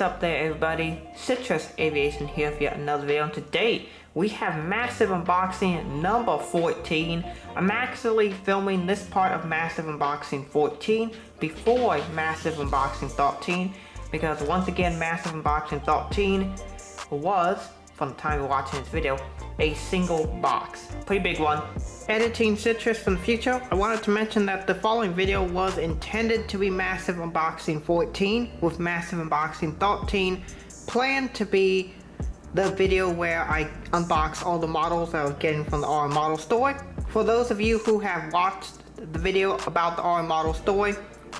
is up there, everybody? Citrus Aviation here for yet another video, and today we have Massive Unboxing number 14. I'm actually filming this part of Massive Unboxing 14 before Massive Unboxing 13, because once again Massive Unboxing 13 was, from the time you're watching this video, a single box. Pretty big one. Editing Citrus for the future, I wanted to mention that the following video was intended to be Massive Unboxing 14, with Massive Unboxing 13 planned to be the video where I unbox all the models that I was getting from the AmeriCa Model Store. For those of you who have watched the video about the AmeriCa Model Store,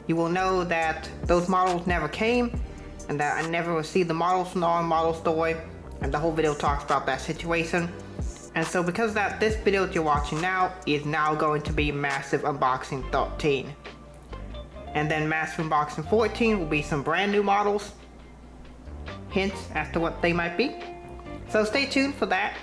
you will know that those models never came and that I never received the models from the AmeriCa Model Store, and the whole video talks about that situation. And so because of that, this video that you're watching now is now going to be Massive Unboxing 13. And then Massive Unboxing 14 will be some brand new models, hints as to what they might be. So stay tuned for that.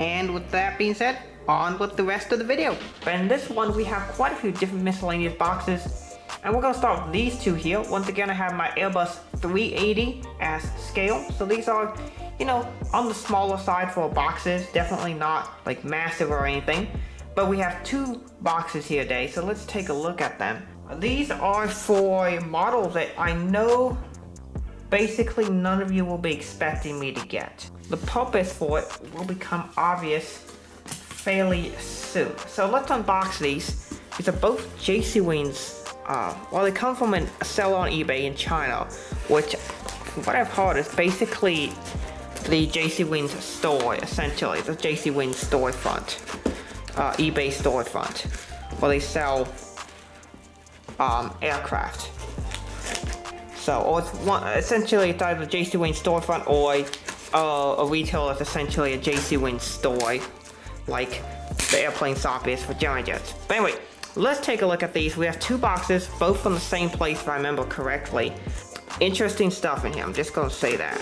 And with that being said, on with the rest of the video. But in this one, we have quite a few different miscellaneous boxes. And we're gonna start with these two here. Once again, I have my Airbus 380 as scale. So these are, you know, on the smaller side for boxes, definitely not like massive or anything. But we have two boxes here today, so let's take a look at them. These are for models that I know basically none of you will be expecting me to get. The purpose for it will become obvious fairly soon. So let's unbox these. These are both JC Wings. Well, they come from a seller on eBay in China, which, from what I've heard, is basically the JC Wings store, essentially, the JC Wings storefront, eBay storefront, where they sell aircraft. So, or it's one, essentially, it's either a JC Wings storefront or a retailer that's essentially a JC Wings store, like the airplane shop is for Gemini Jets. But anyway, let's take a look at these. We have two boxes, both from the same place, if I remember correctly. Interesting stuff in here, I'm just gonna say that.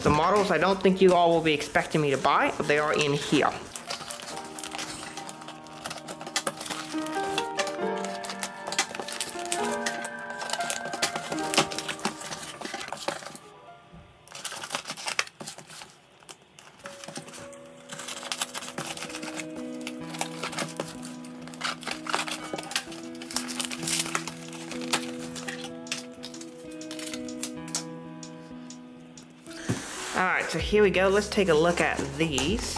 The models I don't think you all will be expecting me to buy, but they are in here. Alright, so here we go. Let's take a look at these.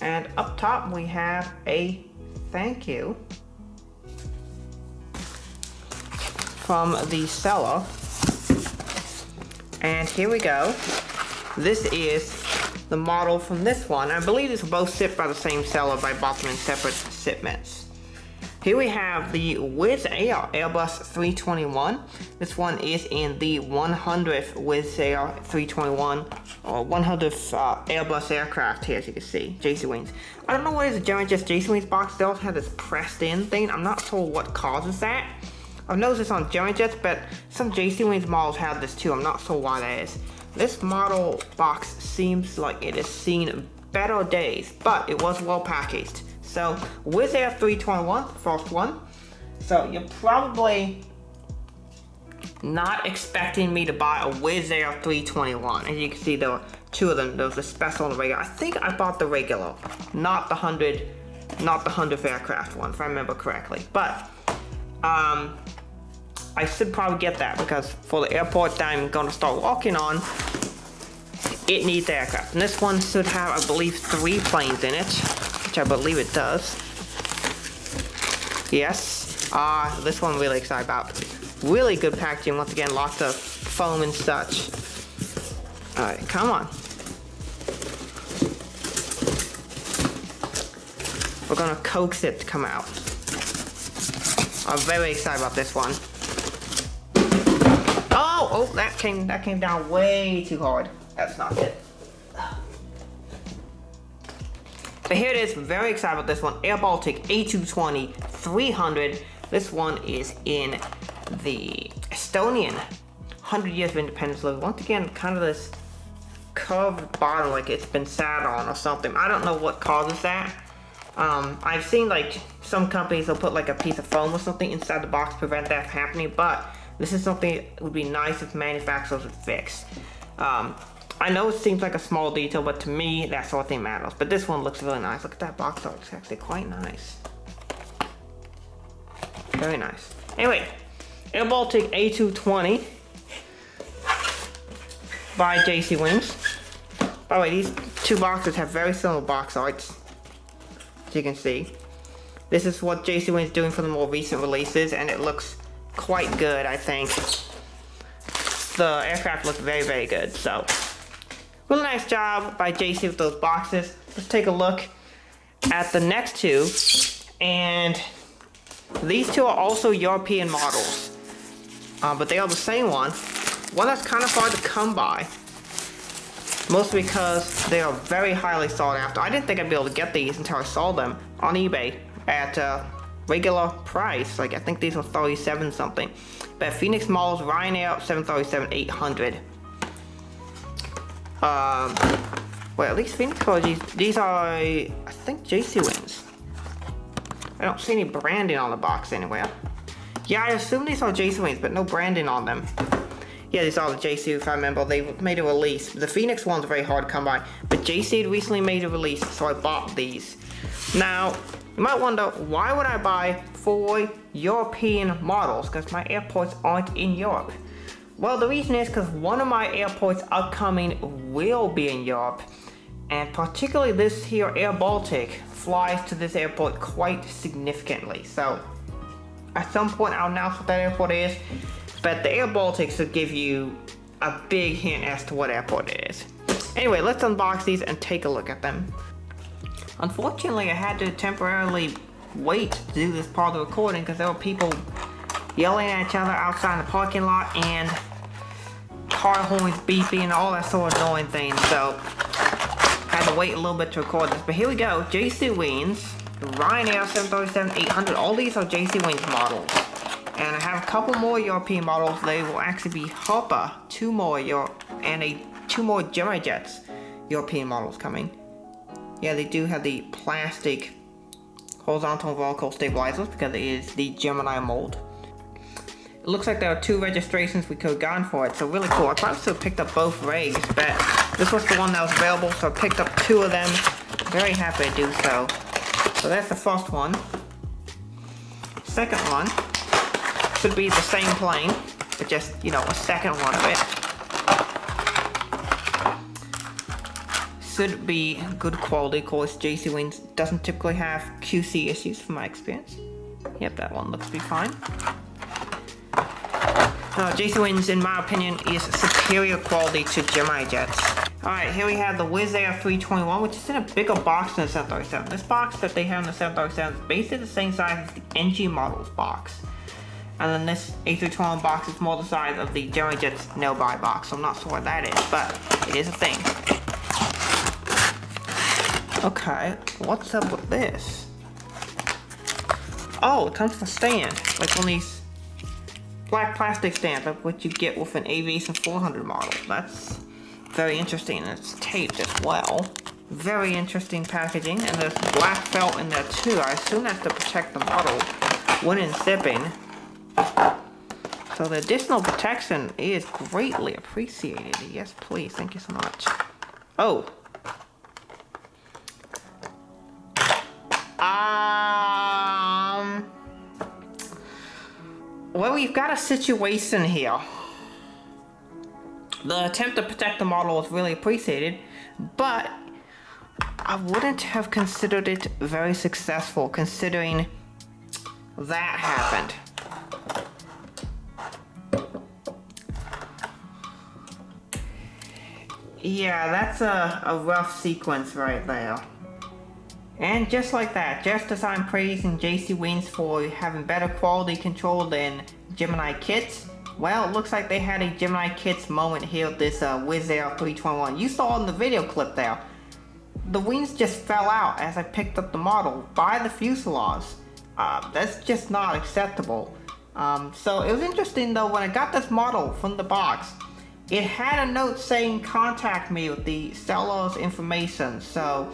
And up top we have a thank you from the seller. And here we go. This is the model from this one. I believe these were both shipped by the same seller, but I bought them in separate shipments. Here we have the Wizz Air Airbus 321. This one is in the 100th Wizz Air 321, or 100th Airbus aircraft here, as you can see, JC Wings. I don't know what is a Gemini Jets JC Wings box. They also have this pressed in thing. I'm not sure what causes that. I've noticed this on Gemini Jets, but some JC Wings models have this too. I'm not sure why that is. This model box seems like it has seen better days, but it was well packaged. So, Wizz Air 321, first one. So, you're probably not expecting me to buy a Wizz Air 321. As you can see, there were two of them. There was a special and a regular. I think I bought the regular, not the 100th aircraft one, if I remember correctly. But, I should probably get that, because for the airport that I'm going to start walking on, it needs aircraft. And this one should have, I believe, 3 planes in it. Which I believe it does. Yes. This one I'm really excited about. Really good packaging. Once again, lots of foam and such. Alright, come on. We're gonna coax it to come out. I'm very excited about this one. Oh, that came down way too hard. That's not good. But here it is, very excited about this one. Air Baltic A220 300. This one is in the Estonian 100 years of independence logo. Once again, kind of this curved bottom, like it's been sat on or something. I don't know what causes that. I've seen like some companies will put like a piece of foam or something inside the box to prevent that from happening, but this is something that would be nice if manufacturers would fix. I know it seems like a small detail, but to me, that sort of thing matters. But this one looks really nice. Look at that box art, it's actually quite nice. Very nice. Anyway, Air Baltic A220 by JC Wings. By the way, these two boxes have very similar box arts, as you can see. This is what JC Wings is doing for the more recent releases, and it looks quite good, I think. The aircraft looks very, very good, so. Really nice job by JC with those boxes. Let's take a look at the next two. And these two are also European models, but they are the same one. One that's kind of hard to come by, mostly because they are very highly sought after. I didn't think I'd be able to get these until I saw them on eBay at a regular price. Like, I think these were 37 something. But Phoenix Models, Ryanair 737-800. Well, at least Phoenix Models, these are, I think, JC Wings. I don't see any branding on the box anywhere. Yeah, I assume these are JC Wings, but no branding on them. Yeah, these are the JC, if I remember, they made a release. The Phoenix ones are very hard to come by, but JC had recently made a release, so I bought these. Now, you might wonder, why would I buy 4 European models? Because my airports aren't in Europe. Well, the reason is because one of my airports upcoming will be in Europe, and particularly this here Air Baltic flies to this airport quite significantly. So at some point I'll announce what that airport is, but the Air Baltic should give you a big hint as to what airport it is. Anyway, let's unbox these and take a look at them. Unfortunately, I had to temporarily wait to do this part of the recording because there were people yelling at each other outside in the parking lot and car horns beeping and all that sort of annoying thing, so I had to wait a little bit to record this. But here we go, JC Wings, Ryanair 737-800, all these are JC Wings models. And I have a couple more European models. They will actually be Herpa, 2 more Europe, and 2 more Gemini Jets European models coming. Yeah, they do have the plastic horizontal vertical stabilizers because it is the Gemini mold. It looks like there are 2 registrations we could have gotten for it, so really cool. I probably still picked up both rigs, but this was the one that was available, so I picked up 2 of them. Very happy to do so. So that's the first one. Second one should be the same plane, but just, you know, a second one of it. Should be good quality. Of course, JC Wings doesn't typically have QC issues from my experience. Yep, that one looks to be fine. JC Wings, in my opinion, is superior quality to Gemini Jets. Alright, here we have the Wizz Air 321, which is in a bigger box than the 737. This box that they have in the 737 is basically the same size as the NG Models box. And then this A321 box is more the size of the Gemini Jets no-buy box, so I'm not sure what that is, but it is a thing. Okay, what's up with this? Oh, it comes with a stand, like one of these black plastic stand, like what you get with an Aviation 400 model. That's very interesting, and it's taped as well. Very interesting packaging, and there's black felt in there too. I assume that's to protect the model when in zipping. So the additional protection is greatly appreciated. Yes, please, thank you so much. Oh. Well, we've got a situation here. The attempt to protect the model is really appreciated, but I wouldn't have considered it very successful considering that happened. Yeah, that's a rough sequence right there. And just like that, just as I'm praising JC Wings for having better quality control than Gemini Kits, well, it looks like they had a Gemini Kits moment here with this Wizz Air 321. You saw in the video clip there, the wings just fell out as I picked up the model by the fuselage. That's just not acceptable. So it was interesting though, when I got this model from the box, it had a note saying, contact me with the seller's information. So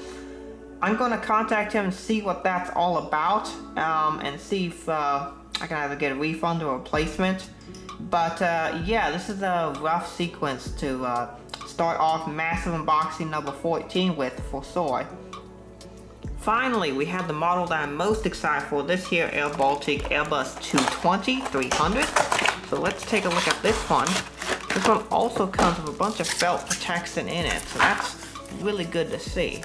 I'm gonna contact him and see what that's all about, and see if I can either get a refund or a replacement. But yeah, this is a rough sequence to start off Massive Unboxing number 14 with for Soy. Finally, we have the model that I'm most excited for this year, Air Baltic Airbus 220-300. So let's take a look at this one. This one also comes with a bunch of felt protection in it, so that's really good to see.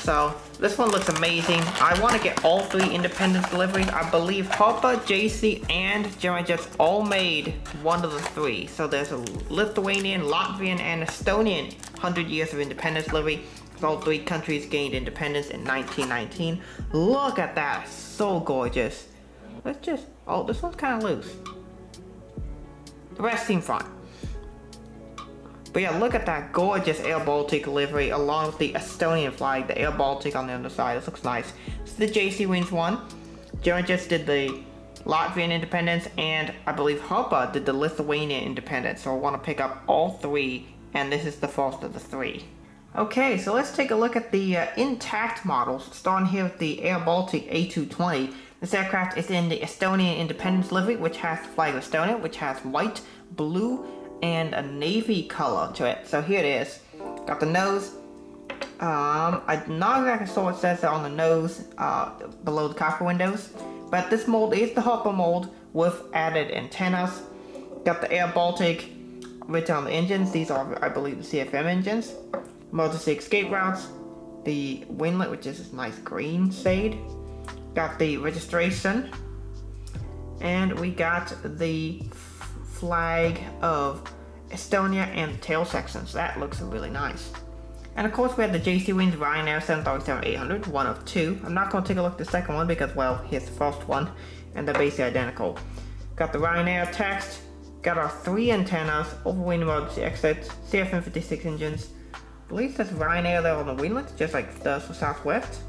So this one looks amazing. I want to get all three independent deliveries. I believe Herpa, JC, and Gemini Jets all made one of the three. So there's a Lithuanian, Latvian, and Estonian 100 years of independence delivery. All three countries gained independence in 1919. Look at that, so gorgeous. Let's just, oh, this one's kind of loose. The rest seem fine. But yeah, look at that gorgeous Air Baltic livery along with the Estonian flag, the Air Baltic on the underside. This looks nice. This is the JC Wings one. Gemini Jets did the Latvian independence, and I believe Herpa did the Lithuanian independence. So I want to pick up all three, and this is the first of the three. Okay, so let's take a look at the intact models, starting here with the Air Baltic A220. This aircraft is in the Estonian independence livery, which has the flag of Estonia, which has white, blue, and a navy color to it. So here it is. Got the nose. I'm not exactly sure what it says on the nose below the cockpit windows, but this mold is the Herpa mold with added antennas. Got the Air Baltic written on the engines. These are, I believe, the CFM engines. Emergency escape routes, the winglet, which is this nice green shade. Got the registration, and we got the flag of Estonia and the tail sections. That looks really nice. And of course, we have the JC Wings Ryanair 737-800, one of two. I'm not going to take a look at the second one because, well, here's the first one, and they're basically identical. Got the Ryanair text. Got our three antennas, overwing emergency exits, CFM56 engines. I believe that's Ryanair there on the winglets, just like the Southwest.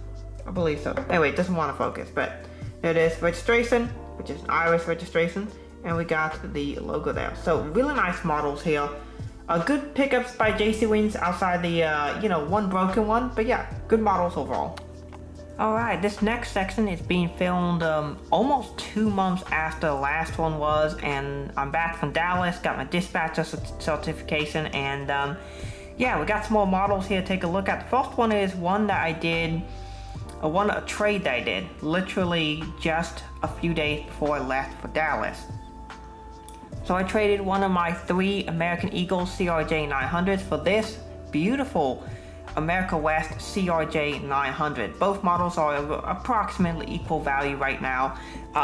I believe so. Anyway, it doesn't want to focus, but there it is. Registration, which is an Irish registration, and we got the logo there. So really nice models here. Good pickups by JC Wings outside the, you know, one broken one, but yeah, good models overall. Alright, this next section is being filmed almost 2 months after the last one was, and I'm back from Dallas, got my dispatcher certification, and yeah, we got some more models here to take a look at. The first one is one that I did, a trade that I did, literally just a few days before I left for Dallas. So I traded one of my three American Eagle CRJ900s for this beautiful America West CRJ900. Both models are approximately equal value right now.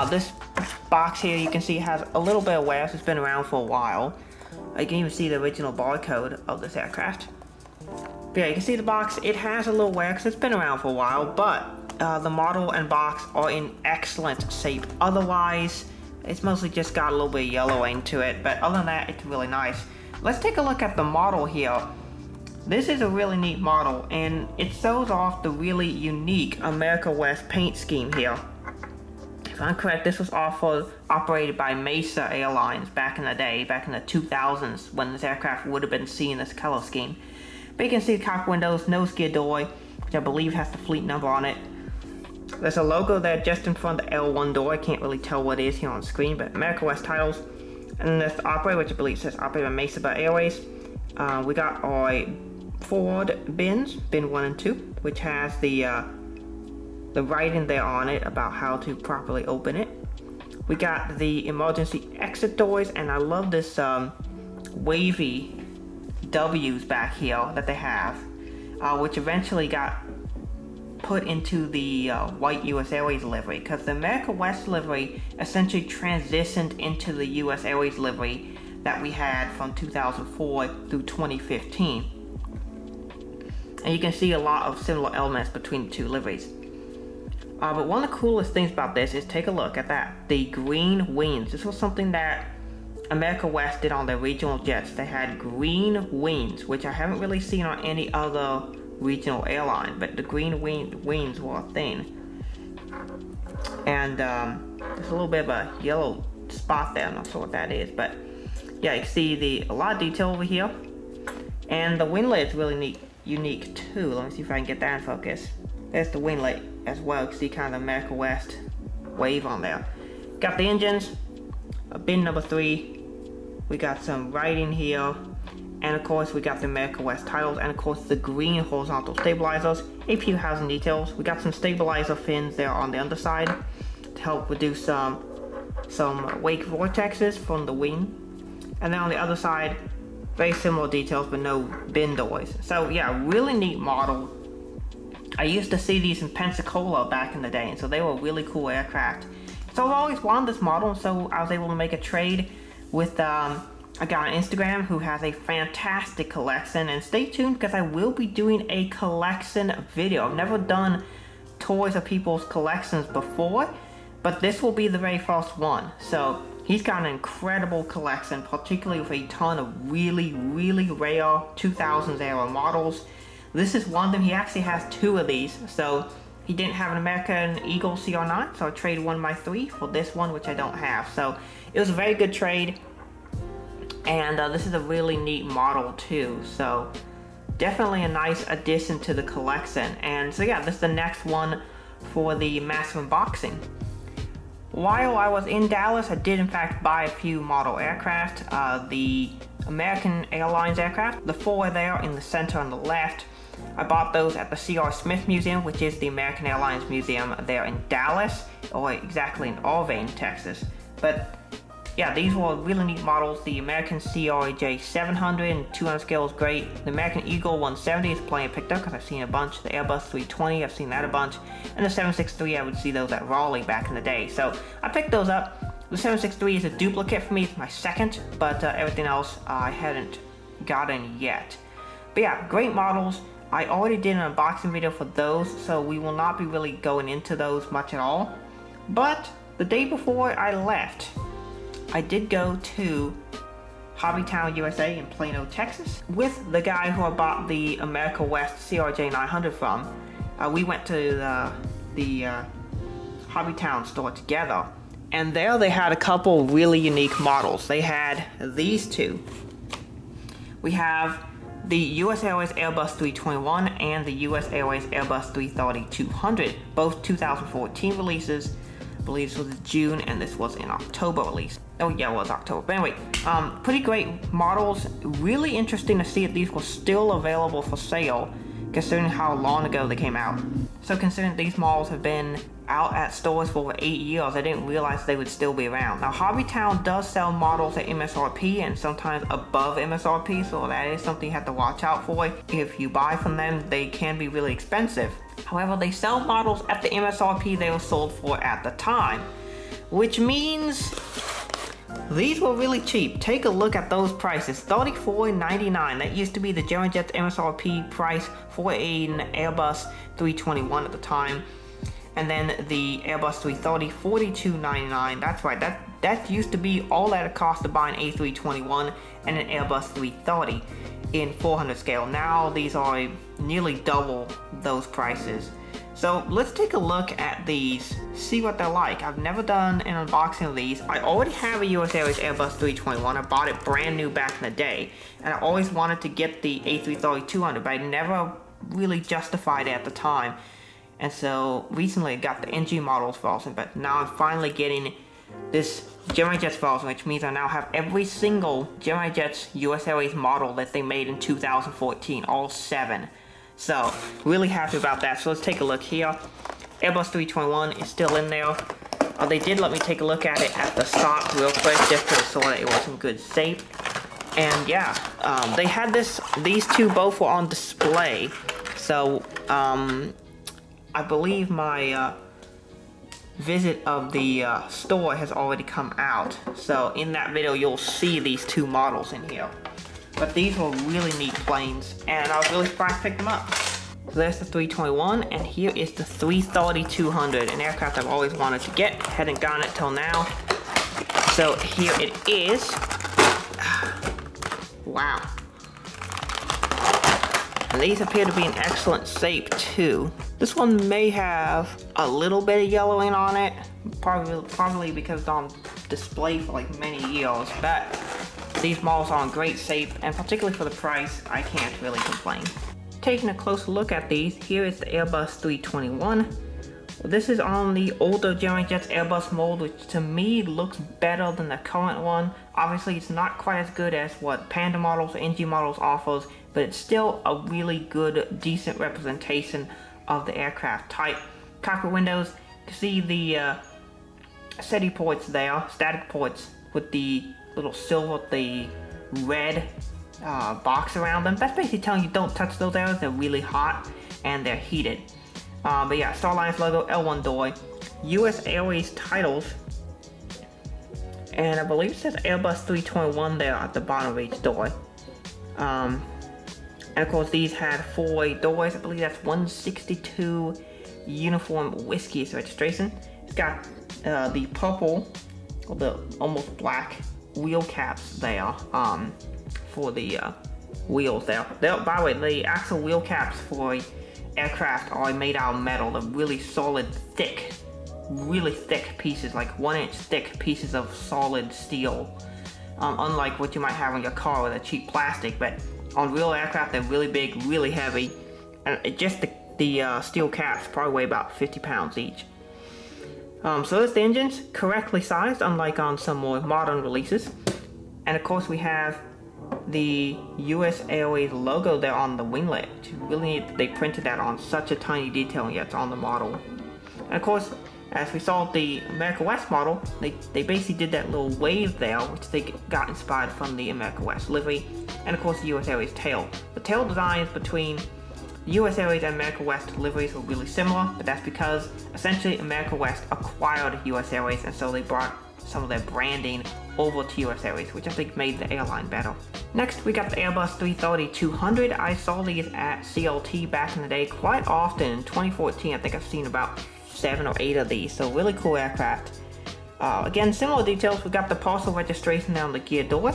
This box here, you can see, has a little bit of wear, so it's been around for a while. You can even see the original barcode of this aircraft. But yeah, you can see the box. It has a little wear because it's been around for a while, but the model and box are in excellent shape. Otherwise, it's mostly just got a little bit of yellowing to it, but other than that, it's really nice. Let's take a look at the model here. This is a really neat model, and it shows off the really unique America West paint scheme here. If I'm correct, this was operated by Mesa Airlines back in the day, back in the 2000s, when this aircraft would have been seeing this color scheme. But you can see the cockpit windows, nose gear door, which I believe has the fleet number on it. There's a logo there just in front of the L1 door. I can't really tell what it is here on screen, but America West titles. And then there's the operator, which I believe says operated by Mesa Airways. We got our forward bins, bin 1 and 2, which has the writing there on it about how to properly open it. We got the emergency exit doors, and I love this wavy W's back here that they have, which eventually got put into the white US Airways livery, because the America West livery essentially transitioned into the US Airways livery that we had from 2004 through 2015. And you can see a lot of similar elements between the two liveries. But one of the coolest things about this is, take a look at that, the green wings. This was something that America West did on their regional jets. They had green wings, which I haven't really seen on any other regional airline, but the green wings were a thing. And there's a little bit of a yellow spot there. I'm not sure what that is, but yeah, you can see a lot of detail over here. And the winglet is really neat unique too. Let me see if I can get that in focus. There's the winglet as well. You can see kind of the America West wave on there. Got the engines, a bin number 3. We got some writing here. And of course, we got the America West titles, and of course the green horizontal stabilizers. A few housing details. We got some stabilizer fins there on the underside to help reduce some wake vortexes from the wing. And then on the other side, very similar details, but no bin doors. So yeah, really neat model. I used to see these in Pensacola back in the day, and so they were really cool aircraft. So I've always wanted this model, so I was able to make a trade with a guy on Instagram who has a fantastic collection, and stay tuned because I will be doing a collection video. I've never done tours of people's collections before, but this will be the very first one. So he's got an incredible collection, particularly with a ton of really, really rare 2000s era models. This is one of them. He actually has 2 of these. So he didn't have an American Eagle CR9, so I traded one of my 3 for this one, which I don't have. So it was a very good trade. And this is a really neat model too. So definitely a nice addition to the collection. And so yeah, this is the next one for the Massive Unboxing. While I was in Dallas, I did in fact buy a few model aircraft. The American Airlines aircraft, the 4 there in the center on the left. I bought those at the C.R. Smith Museum, which is the American Airlines Museum there in Dallas, or exactly in Irving, Texas. But yeah, these were really neat models. The American CRJ900 and 200 scale is great. The American Eagle 170 is plenty picked up because I've seen a bunch. The Airbus 320, I've seen that a bunch. And the 763, I would see those at Raleigh back in the day. So I picked those up. The 763 is a duplicate for me. It's my second, but everything else I hadn't gotten yet. But yeah, great models. I already did an unboxing video for those, so we will not be really going into those much at all. But the day before I left, I did go to Hobbytown USA in Plano, Texas with the guy who I bought the America West CRJ900 from. We went to the Hobbytown store together, and there they had a couple really unique models. They had these 2. We have the US Airways Airbus 321 and the US Airways Airbus 330-200, both 2014 releases. I believe this was in June and this was in October release. Oh yeah, it was October. But anyway, pretty great models. Really interesting to see that these were still available for sale considering how long ago they came out. So considering these models have been out at stores for over 8 years, I didn't realize they would still be around. Now Hobbytown does sell models at MSRP and sometimes above MSRP, so that is something you have to watch out for. If you buy from them, they can be really expensive. However, they sell models at the MSRP they were sold for at the time, which means these were really cheap. Take a look at those prices. $34.99. That used to be the Gemini Jets MSRP price for an Airbus 321 at the time. And then the Airbus 330, $42.99. That's right, that used to be all that it cost to buy an A321 and an Airbus 330 in 400 scale. Now these are nearly double those prices. So let's take a look at these, see what they're like. I've never done an unboxing of these. I already have a US Airways Airbus 321. I bought it brand new back in the day, and I always wanted to get the A330-200, but I never really justified it at the time. And so recently I got the NG Models version, but now I'm finally getting this Gemini Jets version, which means I now have every single Gemini Jets US Airways model that they made in 2014, all 7. So really happy about that. So let's take a look here. Airbus 321 is still in there. They did let me take a look at it at the stop real quick just to ensure that it was in good shape. And yeah, they had these 2 both were on display. So I believe my visit of the store has already come out. So in that video, you'll see these 2 models in here. But these were really neat planes, and I was really surprised to pick them up. So there's the 321, and here is the 330-200, an aircraft I've always wanted to get, hadn't gotten it till now. So here it is. Wow. And these appear to be in excellent shape too. This one may have a little bit of yellowing on it, probably because it's on display for like many years, but these models are in great shape, and particularly for the price, I can't really complain. taking a closer look at these, here is the Airbus 321. This is on the older Gemini Jets Airbus mold, which to me looks better than the current one. Obviously it's not quite as good as what Panda Models or NG Models offers, but it's still a really good, decent representation of the aircraft type. Cockpit windows, you can see the SETI ports there, static ports, with the little silver, the red box around them. That's basically telling you don't touch those arrows, they're really hot and they're heated. But yeah, Star Alliance logo, L1 door, US Airways titles, and I believe it says Airbus 321 there at the bottom of each door. And of course these had four-way doors. I believe that's 162 Uniform Whiskey's registration. It's got the purple, or the almost black wheel caps there for the wheels there. By the way, the actual wheel caps for aircraft are made out of metal. They're really solid, thick, really thick pieces, like 1-inch thick pieces of solid steel. Unlike what you might have on your car with a cheap plastic, but on real aircraft they're really big, really heavy, and just the steel caps probably weigh about 50 pounds each. So there's the engines, correctly sized, unlike on some more modern releases. And of course we have the US Airways logo there on the winglet. It's really neat that they printed that on such a tiny detail, and yet it's on the model. And of course, as we saw the America West model, they basically did that little wave there, which they got inspired from the America West livery. And of course the US Airways tail. The tail designs between US Airways and America West deliveries were really similar, but that's because essentially America West acquired US Airways, and so they brought some of their branding over to US Airways, which I think made the airline better. Next, we got the Airbus 330-200. I saw these at CLT back in the day quite often. In 2014, I think I've seen about 7 or 8 of these, so really cool aircraft. Again, similar details. We got the parcel registration down the gear door.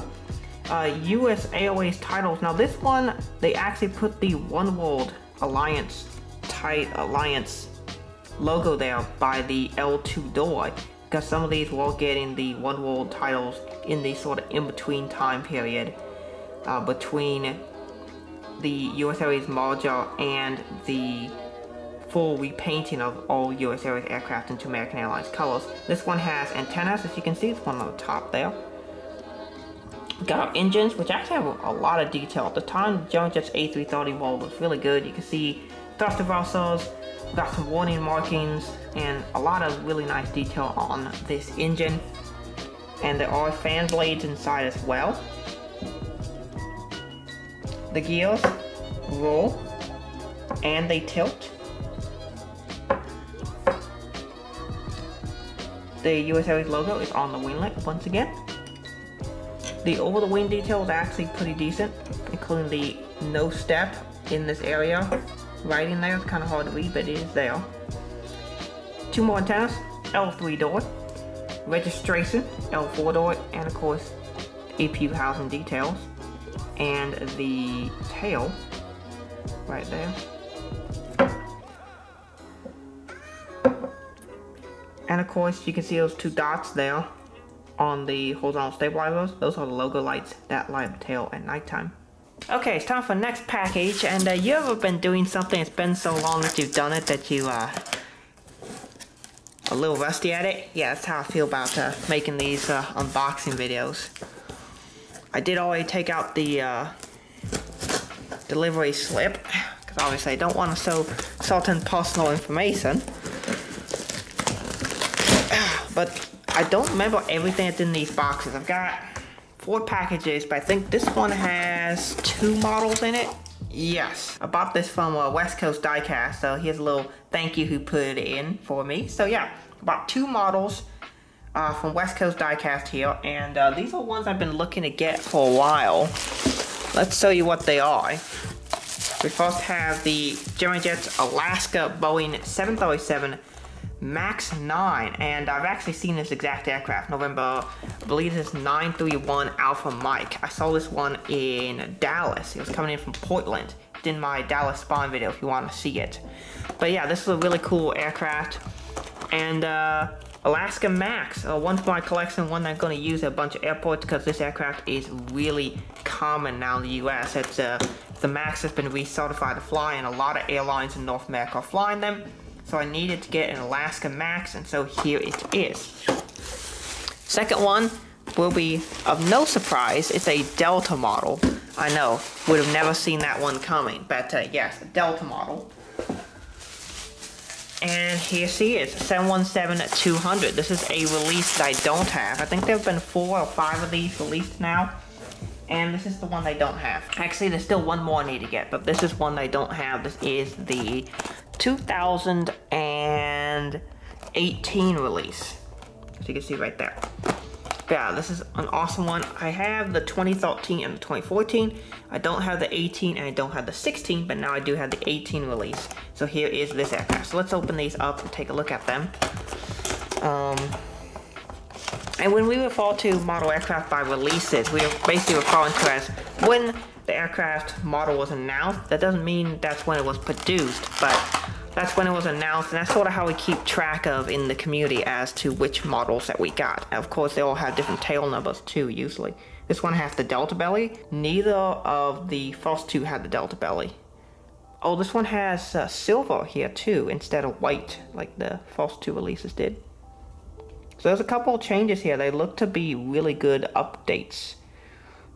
US Airways titles. Now this one, they actually put the One World Alliance logo there by the L2 door, because some of these were getting the One World titles in the sort of in-between time period between the US Airways merger and the full repainting of all US Airways aircraft into American Airlines colors. This one has antennas, as you can see. This one on the top there. We got our engines, which actually have a lot of detail. At the time, the Gemini Jets A330 mold was really good. You can see thrust reversers, got some warning markings, and a lot of really nice detail on this engine. And there are fan blades inside as well. The gears roll, and they tilt. The US Airways logo is on the winglet once again. The over-the-wing detail is actually pretty decent, including the no step in this area. Writing there, it's kind of hard to read, but it is there. Two more antennas, L3 door, registration, L4 door, and of course, APU housing details, and the tail, right there. And of course, you can see those two dots there on the horizontal stabilizers. Those are the logo lights that light up the tail at nighttime. Okay, it's time for the next package, and you ever been doing something, it's been so long that you've done it that you a little rusty at it? Yeah, that's how I feel about making these unboxing videos. I did already take out the delivery slip, because obviously I don't want to show certain personal information. But I don't remember everything that's in these boxes. I've got 4 packages, but I think this one has 2 models in it. Yes. I bought this from West Coast Diecast, so here's a little thank you who put it in for me. So yeah, I bought 2 models from West Coast Diecast here, and these are ones I've been looking to get for a while. Let's show you what they are. We first have the Gemini Jets Alaska Boeing 737 MAX 9, and I've actually seen this exact aircraft, November, I believe this is 931 Alpha Mike. I saw this one in Dallas. It was coming in from Portland. It's in my Dallas Spawn video if you want to see it. But yeah, this is a really cool aircraft, and Alaska Max, one for my collection, one I'm going to use at a bunch of airports because this aircraft is really common now in the US. It's the Max has been recertified to fly and a lot of airlines in North America are flying them. So I needed to get an Alaska Max, and so here it is. Second one will be, of no surprise, it's a Delta model. I know, would have never seen that one coming, but yes, a Delta model. And here she is, 717-200. This is a release that I don't have. I think there have been 4 or 5 of these released now. And this is the one I don't have. Actually, there's still one more I need to get, but this is one I don't have. This is the 2018 release, as you can see right there. Yeah, this is an awesome one. I have the 2013 and the 2014. I don't have the 18 and I don't have the 16, but now I do have the 18 release. So here is this aircraft. So let's open these up and take a look at them. And when we refer to model aircraft by releases, we are basically referring to as when the aircraft model was announced. That doesn't mean that's when it was produced, but that's when it was announced, and that's sort of how we keep track of in the community as to which models that we got. And of course, they all have different tail numbers too, usually. This one has the Delta belly. Neither of the first two had the Delta belly. Oh, this one has silver here too, instead of white, like the first two releases did. So there's a couple of changes here. They look to be really good updates.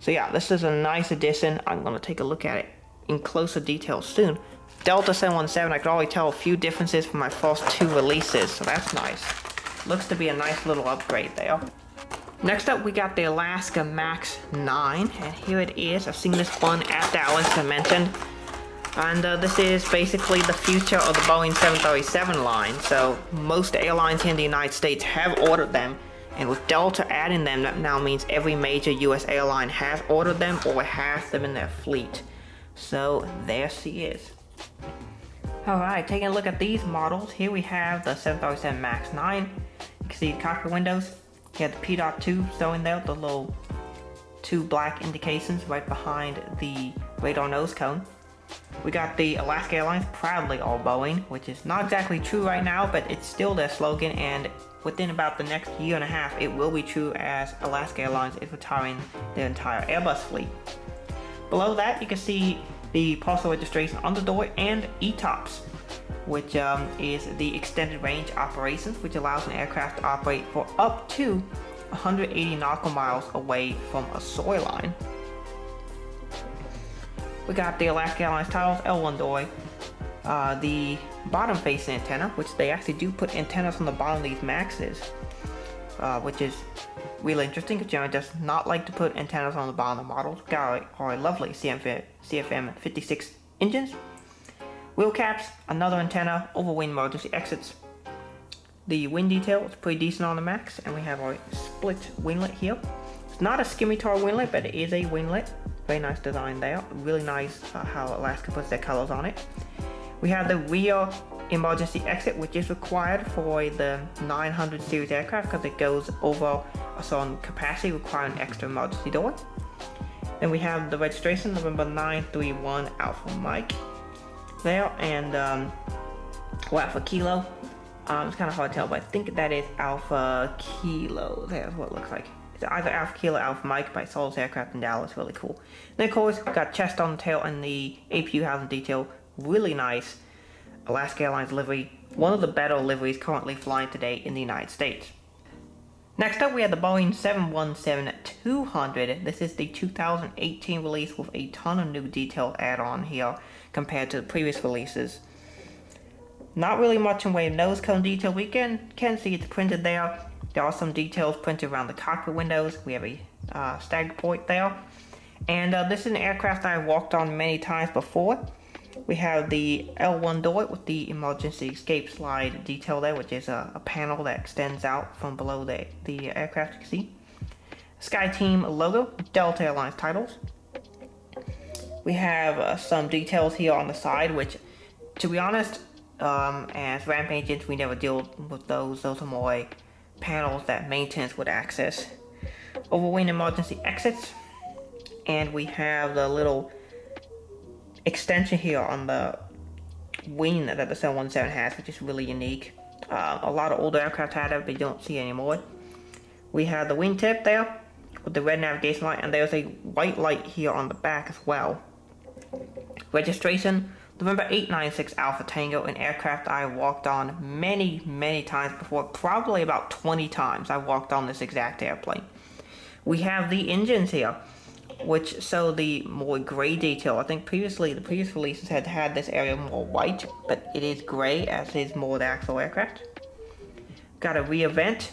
So yeah, this is a nice addition. I'm going to take a look at it in closer detail soon. Delta 717, I could already tell a few differences from my first two releases, so that's nice. Looks to be a nice little upgrade there. Next up, we got the Alaska Max 9, and here it is. I've seen this one at Dallas, I mentioned. And this is basically the future of the Boeing 737 line, so most airlines here in the United States have ordered them, and with Delta adding them, that now means every major US airline has ordered them or has them in their fleet. So there she is. Alright, taking a look at these models, here we have the 737 MAX 9. You can see the cockpit windows. You have the P.2 showing there, the little two black indications right behind the radar nose cone. We got the Alaska Airlines, proudly all Boeing, which is not exactly true right now, but it's still their slogan, and within about the next year and a half, it will be true as Alaska Airlines is retiring their entire Airbus fleet. Below that, you can see the parcel registration on the door and ETOPS, which is the extended range operations, which allows an aircraft to operate for up to 180 nautical miles away from a soy line. We got the Alaska Airlines titles, L1 DOI, the bottom face antenna, which they actually do put antennas on the bottom of these Maxes, which is really interesting because Gemini does not like to put antennas on the bottom of the models. Got our lovely CFM 56 engines, wheel caps, another antenna, overwing emergency exits. The wing detail is pretty decent on the Max, and we have our split winglet here. It's not a scimitar winglet, but it is a winglet. Very nice design there. Really nice how Alaska puts their colors on it. We have the rear emergency exit, which is required for the 900 series aircraft because it goes over a certain capacity, requiring an extra emergency door. Then we have the registration, November 931 Alpha Mike there, and Alpha Kilo. It's kind of hard to tell, but I think that is Alpha Kilo. There's what it looks like. It's either Alpha Kilo or Alpha Mike by Sol's Aircraft in Dallas. Really cool. Then of course, we've got chest on the tail and the APU housing detail. Really nice Alaska Airlines livery, one of the better liveries currently flying today in the United States. Next up, we have the Boeing 717-200. This is the 2018 release with a ton of new detail add-on here compared to the previous releases. Not really much in way of nose cone detail. We can see it's printed there. There are some details printed around the cockpit windows. We have a stag point there. And this is an aircraft that I walked on many times before. We have the L1 door with the emergency escape slide detail there, which is a panel that extends out from below the aircraft, you can see. SkyTeam logo, Delta Airlines titles. We have some details here on the side, which, to be honest, as ramp agents, we never deal with those. Those are more panels that maintenance would access. Overwing emergency exits. And we have the little extension here on the wing that the 717 has, which is really unique. a lot of old aircraft had it, but you don't see it anymore. We have the wingtip there with the red navigation light, and there's a white light here on the back as well. Registration, November 896 Alpha Tango, an aircraft I walked on many, many times before, probably about 20 times I walked on this exact airplane. We have the engines here, which show the more gray detail. I think previously, the previous releases had had this area more white, but it is gray as is more the actual aircraft. Got a rear vent,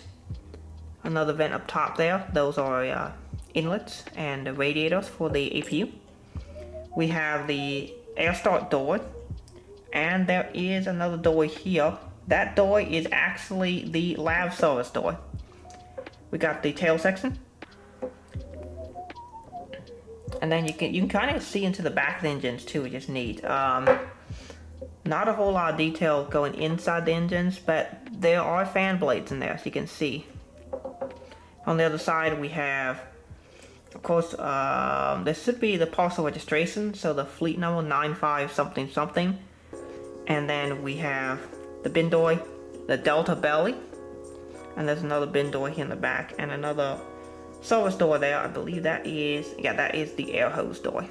another vent up top there. Those are inlets and radiators for the APU. We have the air start door, and there is another door here. That door is actually the lav service door. We got the tail section. And then you can kind of see into the back of the engines too, which is neat. Not a whole lot of detail going inside the engines, but there are fan blades in there, as you can see. On the other side we have, of course, this should be the parcel registration, so the fleet number 95 something something. And then we have the bin door, the Delta belly, and there's another bin door here in the back, and another service door there. I believe that is, yeah, that is the air hose door.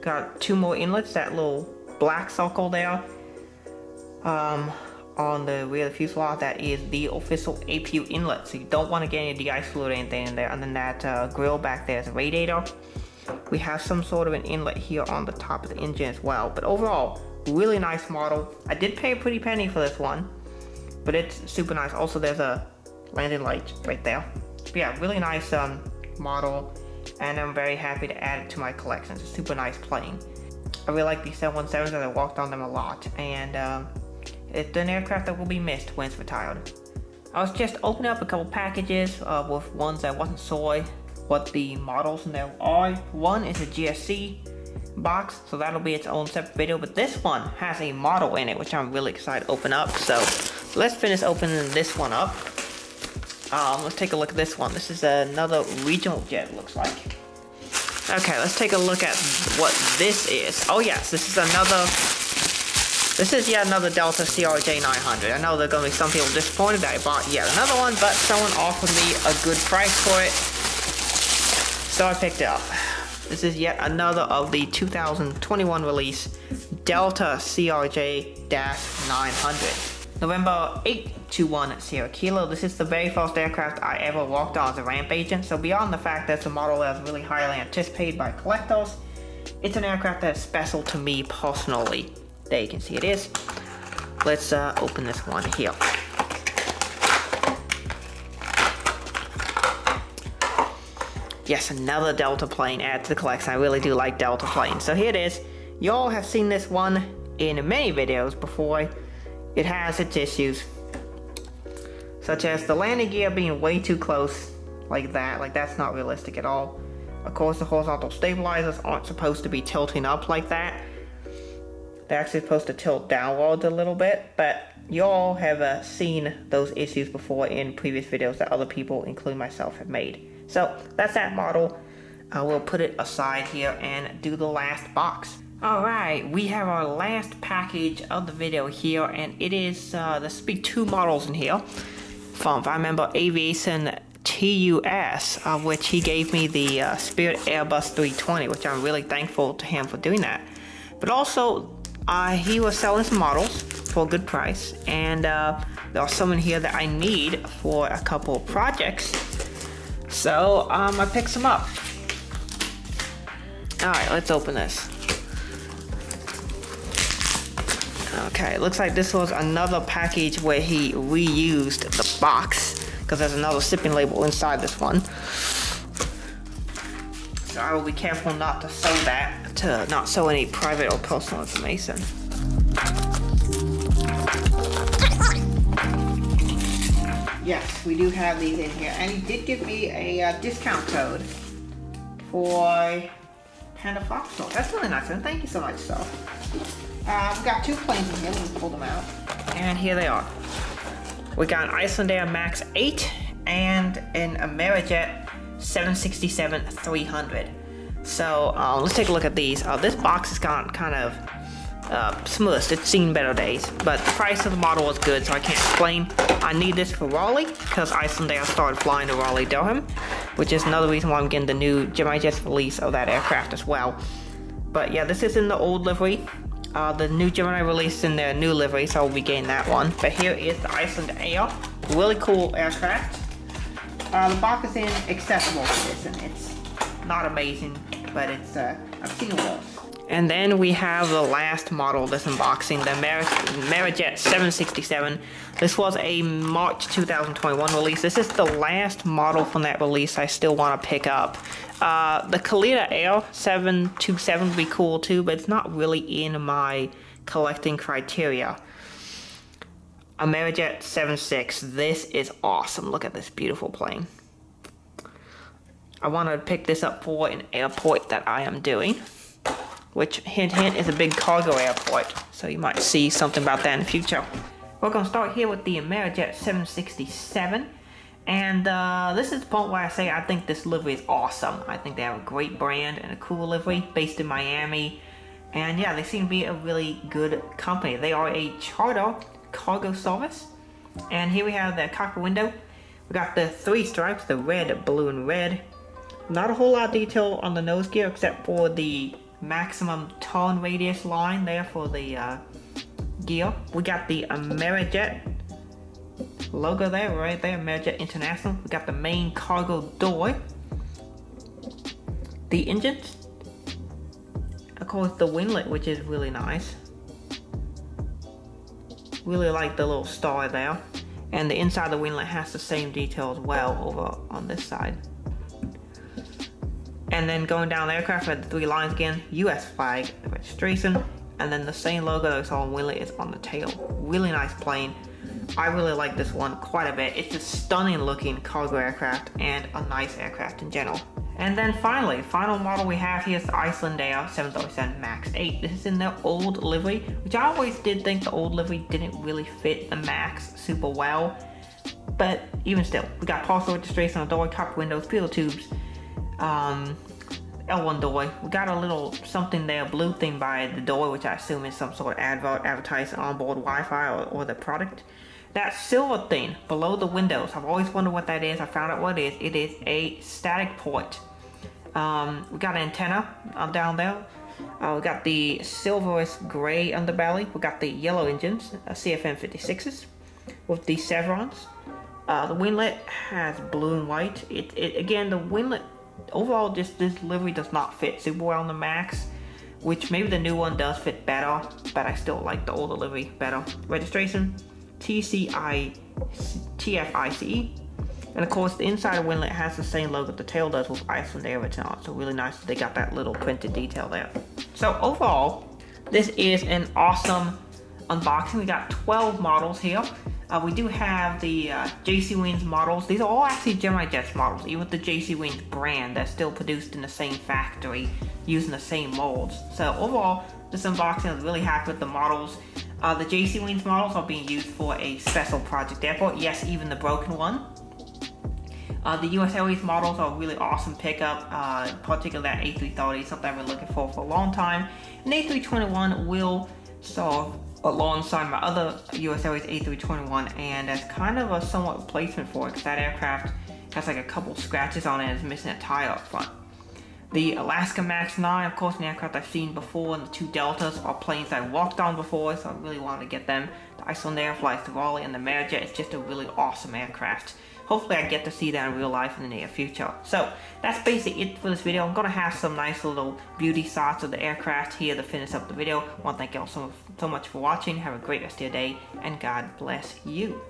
Got two more inlets, that little black circle there on the rear of the fuselage, that is the official APU inlet, so you don't want to get any de-ice fluid or anything in there. And then that grill back there is a radiator. We have some sort of an inlet here on the top of the engine as well. But overall, really nice model. I did pay a pretty penny for this one, but it's super nice. Also, there's a landing light right there. But yeah, really nice model, and I'm very happy to add it to my collection. It's a super nice plane. I really like these 717s, and I walked on them a lot, and it's an aircraft that will be missed when it's retired. I was just opening up a couple packages with ones that wasn't sure what the models in there are. One is a GSC box, so that'll be its own separate video, but this one has a model in it, which I'm really excited to open up. So let's finish opening this one up. Let's take a look at this one. This is another regional jet, it looks like. Okay, let's take a look at what this is. Oh yes, this is another, this is yet another Delta CRJ900. I know there are going to be some people disappointed that I bought yet another one, but someone offered me a good price for it, so I picked it up. This is yet another of the 2021 release Delta CRJ-900. November 821 Sierra Kilo. This is the very first aircraft I ever walked on as a ramp agent, so beyond the fact that it's a model that is really highly anticipated by collectors, it's an aircraft that is special to me personally. There you can see it is. Let's open this one here. Yes, another Delta plane added to the collection. I really do like Delta planes. So here it is. You all have seen this one in many videos before. It has its issues, such as the landing gear being way too close like that, like that's not realistic at all. Of course, the horizontal stabilizers aren't supposed to be tilting up like that. They're actually supposed to tilt downwards a little bit, but y'all have seen those issues before in previous videos that other people, including myself, have made. So that's that model. We'll put it aside here and do the last box. Alright, we have our last package of the video here, and it is, there's to be two models in here from, if I remember, Aviation TUS, which he gave me the Spirit Airbus 320, which I'm really thankful to him for doing that. But also, he was selling some models for a good price, and there are some in here that I need for a couple of projects, so I picked some up. Alright, let's open this. Okay, looks like this was another package where he reused the box, because there's another shipping label inside this one. So I will be careful not to sew that, to not sew any private or personal information. Yes, we do have these in here, and he did give me a discount code for Panda Fox. That's really nice, and thank you so much, sir. We've got two planes in here, let me pull them out. And here they are. We got an Icelandair Max 8 and an AmeriJet 767-300. So let's take a look at these. This box has got kind of smooth. It's seen better days, but the price of the model was good, so I can't complain. I need this for Raleigh because I someday I started flying to Raleigh Durham, which is another reason why I'm getting the new Gemini Jets release of that aircraft as well. But yeah, this is in the old livery. The new Gemini released in their new livery, so we'll be getting that one. But here is the Iceland Air, really cool aircraft. The box is in accessible condition. It's not amazing, but it's I've seen worse. And then we have the last model of this unboxing, the AmeriJet 767. This was a March 2021 release. This is the last model from that release I still want to pick up. The Kalita Air 727 would be cool too, but it's not really in my collecting criteria. AmeriJet 76. This is awesome. Look at this beautiful plane. I want to pick this up for an airport that I am doing, which, hint hint, is a big cargo airport, so you might see something about that in the future. We're going to start here with the AmeriJet 767, and this is the point where I say I think this livery is awesome. I think they have a great brand and a cool livery based in Miami, and yeah, they seem to be a really good company. They are a charter cargo service, and here we have the cockpit window. We got the three stripes, the red, blue, and red. Not a whole lot of detail on the nose gear except for the maximum turn radius line there for the gear. We got the AmeriJet logo there, right there, AmeriJet International. We got the main cargo door, the engines, of course the winglet, which is really nice. Really like the little star there. And the inside of the winglet has the same detail as well over on this side. And then going down the aircraft with the three lines again, US flag registration, and then the same logo that I saw on Willie is on the tail. Really nice plane. I really like this one quite a bit. It's a stunning looking cargo aircraft and a nice aircraft in general. And then finally, the final model we have here is the Icelandair 737 MAX 8. This is in their old livery, which I always did think the old livery didn't really fit the MAX super well. But even still, we got parcel registration on the door, cockpit windows, fuel tubes, L1 door. We got a little something there, blue thing by the door, which I assume is some sort of advertising onboard Wi-Fi or the product. That silver thing below the windows, I've always wondered what that is. I found out what it is. It is a static port. We got an antenna down there. We got the silverish gray underbelly. We got the yellow engines, CFM56s with the chevrons. The winglet has blue and white. It again, the winglet overall, just this livery does not fit super well on the MAX, which maybe the new one does fit better, but I still like the older livery better. Registration, TFICE, and of course the inside winglet has the same logo the tail does with Icelandair written on, so really nice that they got that little printed detail there. So overall, this is an awesome unboxing. We got 12 models here. We do have the JC Wings models. These are all actually Gemini Jets models, even with the JC Wings brand. They're still produced in the same factory using the same molds. So overall, this unboxing, I was really happy with the models. The JC Wings models are being used for a special project airport. Yes, even the broken one. The US Airways models are a really awesome pickup, particularly that A330, something I've been looking for a long time. And A321 will solve alongside my other US Airways A321, and as kind of a somewhat replacement for it, because that aircraft has like a couple scratches on it and is missing a tire up front. The Alaska MAX 9, of course, an aircraft I've seen before, and the two Deltas are planes I walked on before, so I really wanted to get them. The Icelandair flies to Raleigh, and the AmeriJet is just a really awesome aircraft. Hopefully I get to see that in real life in the near future. So that's basically it for this video. I'm going to have some nice little beauty shots of the aircraft here to finish up the video. I want to thank you all so much for watching. Have a great rest of your day, and God bless you.